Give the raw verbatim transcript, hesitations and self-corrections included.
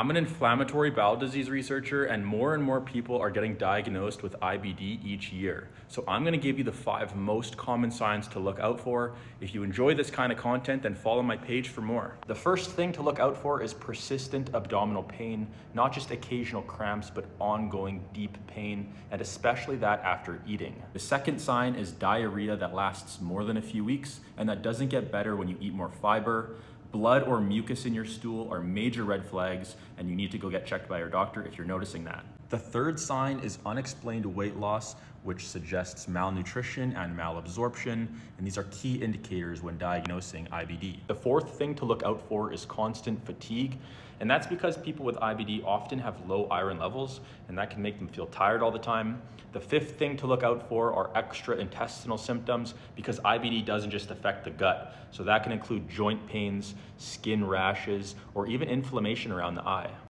I'm an inflammatory bowel disease researcher, and more and more people are getting diagnosed with I B D each year. So I'm gonna give you the five most common signs to look out for. If you enjoy this kind of content, then follow my page for more. The first thing to look out for is persistent abdominal pain, not just occasional cramps, but ongoing deep pain, and especially that after eating. The second sign is diarrhea that lasts more than a few weeks, and that doesn't get better when you eat more fiber. Blood or mucus in your stool are major red flags, and you need to go get checked by your doctor if you're noticing that. The third sign is unexplained weight loss, which suggests malnutrition and malabsorption, and these are key indicators when diagnosing I B D. The fourth thing to look out for is constant fatigue, and that's because people with I B D often have low iron levels, and that can make them feel tired all the time. The fifth thing to look out for are extra intestinal symptoms, because I B D doesn't just affect the gut, so that can include joint pains, skin rashes, or even inflammation around the eye.